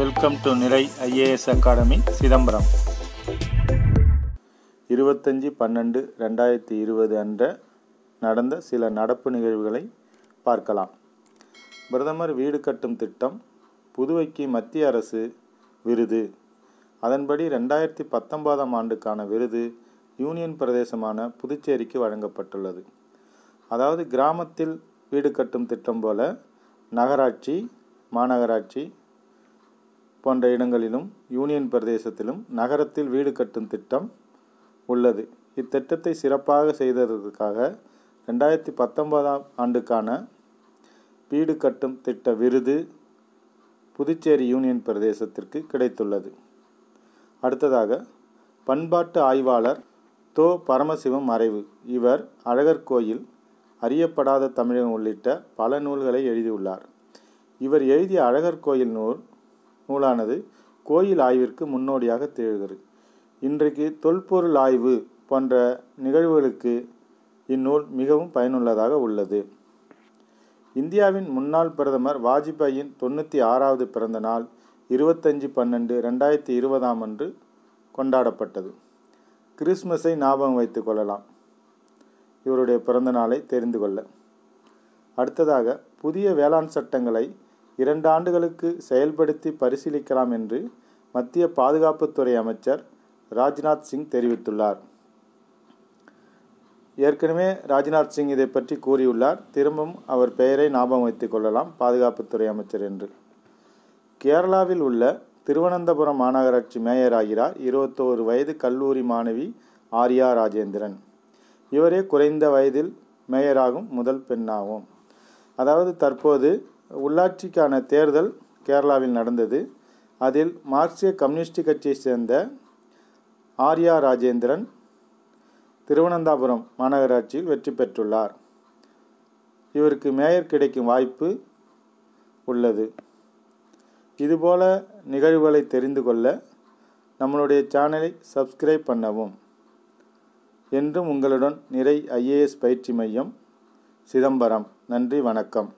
Welcome to Nirai IAS academy Chidambaram 25/12/2020 அன்று நடந்த சில நடப்பு நிகழ்வுகளை பார்க்கலாம். பிரதமர் வீடு கட்டும் திட்டம் புதுவைக்கு மத்திய அரசு விருது. அதன்படி 2019 ஆண்டுக்கான விருது யூனியன் பிரதேசமான புதுச்சேரிக்கு வழங்கப்பட்டுள்ளது. அதாவது கிராமத்தில் வீடு கட்டும் திட்டம் போல நகராட்சி மாநகராட்சி போன்ற இடங்களிலும் யூனியன் பிரதேசத்திலும் நகரத்தில் வீடு கட்டும் திட்டம் உள்ளது. இத்திட்டத்தை சிறப்பாக செய்ததற்காக 2019 ஆண்டுக்கான வீடு கட்டும் திட்ட விருது புதுச்சேரி யூனியன் பிரதேசத்திற்கு கிடைத்துள்ளது. அடுத்ததாக பண்பாட்டு ஆய்வாளர் தோ பரமசிவம் மறைவு. இவர் அழகர் கோயில், அறியப்படாத தமிழன் உள்ளிட்ட பல நூல்களை எழுதியுள்ளார். இவர் எழுதிய அழகர் கோயில் நூலானது கோயில் ஆய்விற்கு முன்னோடியாக திகழ்கிறது. இன்றைக்கு தொல்பொருள் ஆய்வு போன்ற நிகழ்வுகளுக்கு இந்நூல் மிகவும் பயனுள்ளதாக உள்ளது. இந்தியாவின் முன்னாள் பிரதமர் வாஜ்பாயின் 96வது பிறந்த நாள் 25/12/2020 அன்று கொண்டாடப்பட்டது. கிறிஸ்மஸை ஞாபகம் வைத்து கொள்ளலாம் இவருடைய பிறந்த நாளை தெரிந்து கொள்ள. அடுத்ததாக புதிய வேளாண் சட்டங்களை 2 ஆண்டுகளுக்கு செயல்படுத்தி பரிசீலிக்கலாம் என்று மத்திய பாதுகாப்புத்துறை அமைச்சர் ராஜ்நாத் சிங் தெரிவித்துள்ளார். ஏற்கனவே ராஜ்நாத் சிங் இதை பற்றி கூறியுள்ளார். திரும்பவும் அவர் பெயரை ஞாபகம் வைத்துக் கொள்ளலாம், பாதுகாப்புத்துறை அமைச்சர் என்று. கேரளாவில் உள்ள திருவனந்தபுரம் மாநகராட்சி மேயராகிறார் 21 வயது கல்லூரி மாணவி ஆர்யா ராஜேந்திரன். இவரே குறைந்த வயதில் மேயராகும் முதல் பெண்ணாகும். அதாவது தற்போது உள்ளாட்சிக்கான தேர்தல் கேரளாவில் நடந்தது. அதில் மார்க்சிய கம்யூனிஸ்ட் கட்சியை சேர்ந்த ஆர்யா ராஜேந்திரன் திருவனந்தபுரம் மாநகராட்சியில் வெற்றி பெற்றுள்ளார். இவருக்கு மேயர் கிடைக்கும் வாய்ப்பு உள்ளது. இதுபோல நிகழ்வுகளை தெரிந்து கொள்ள நம்மளுடைய சேனலை சப்ஸ்கிரைப் பண்ணவும். என்றும் உங்களுடன் நிறை IAS பயிற்சி மையம் சிதம்பரம். நன்றி, வணக்கம்.